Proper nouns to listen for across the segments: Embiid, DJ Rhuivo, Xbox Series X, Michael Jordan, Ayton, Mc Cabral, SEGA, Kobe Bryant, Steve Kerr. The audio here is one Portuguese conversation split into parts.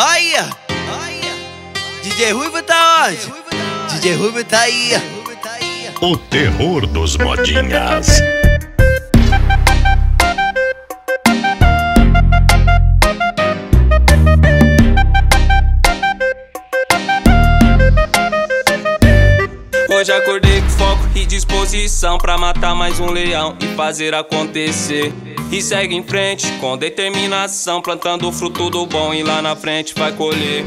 Aí, DJ Rhuivo tá onde? DJ Rhuivo tá aí. O terror dos modinhas. Hoje acordei com foco e disposição pra matar mais um leão e fazer acontecer. E segue em frente com determinação, plantando o fruto do bom e lá na frente vai colher.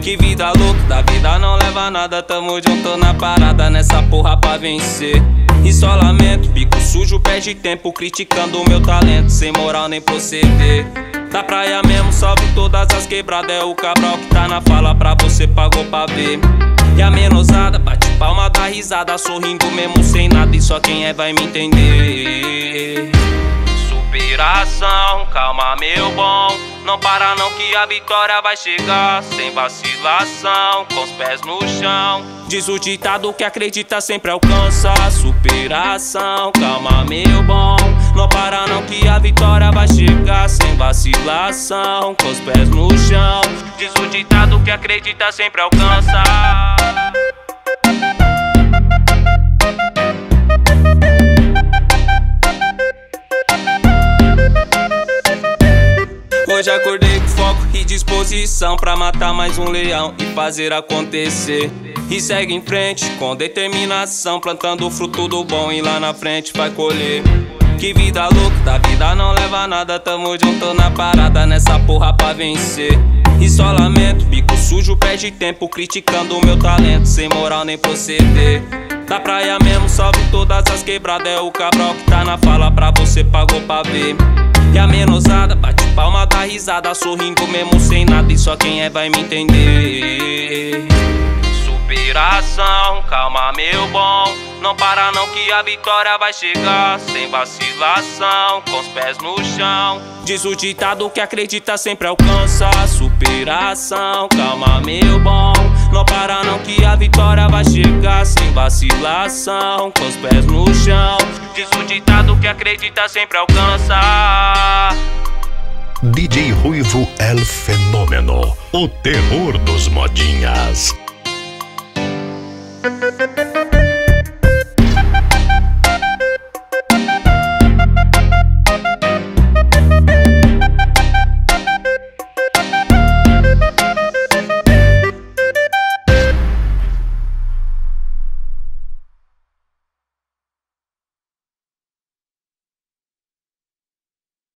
Que vida louca, da vida não leva nada, tamo junto na parada nessa porra pra vencer. E só lamento, bico sujo, perde tempo criticando o meu talento, sem moral nem proceder. Da praia mesmo, salve todas as quebradas, é o Cabral que tá na fala pra você, pagou pra ver. E a menosada bate palma, dá risada, sorrindo mesmo sem nada, e só quem é vai me entender. Superação, calma meu bom, não para não que a vitória vai chegar. Sem vacilação, com os pés no chão, diz o ditado que acredita sempre alcança. Superação, calma meu bom, não para não que a vitória vai chegar. Sem vacilação, com os pés no chão, diz o ditado que acredita sempre alcança. Hoje acordei com foco e disposição pra matar mais um leão e fazer acontecer. E segue em frente com determinação, plantando o fruto do bom e lá na frente vai colher. Que vida louca, da vida não leva nada, tamo junto na parada nessa porra pra vencer. E só lamento, bico sujo, perde tempo criticando o meu talento, sem moral nem proceder. Da praia mesmo, salve todas as quebradas, é o Cabral que tá na fala pra você, pagou pra ver. E a menosada bate palma, dá risada, sorrindo mesmo sem nada, e só quem é vai me entender. Superação, calma meu bom, não para não que a vitória vai chegar. Sem vacilação, com os pés no chão, diz o ditado que acredita sempre alcança. Superação, calma meu bom, não para não que a vitória vai chegar. Sem vacilação, com os pés no chão, diz o ditado que acredita sempre alcança. DJ Rhuivo, El Fenômeno, o terror dos modinhas.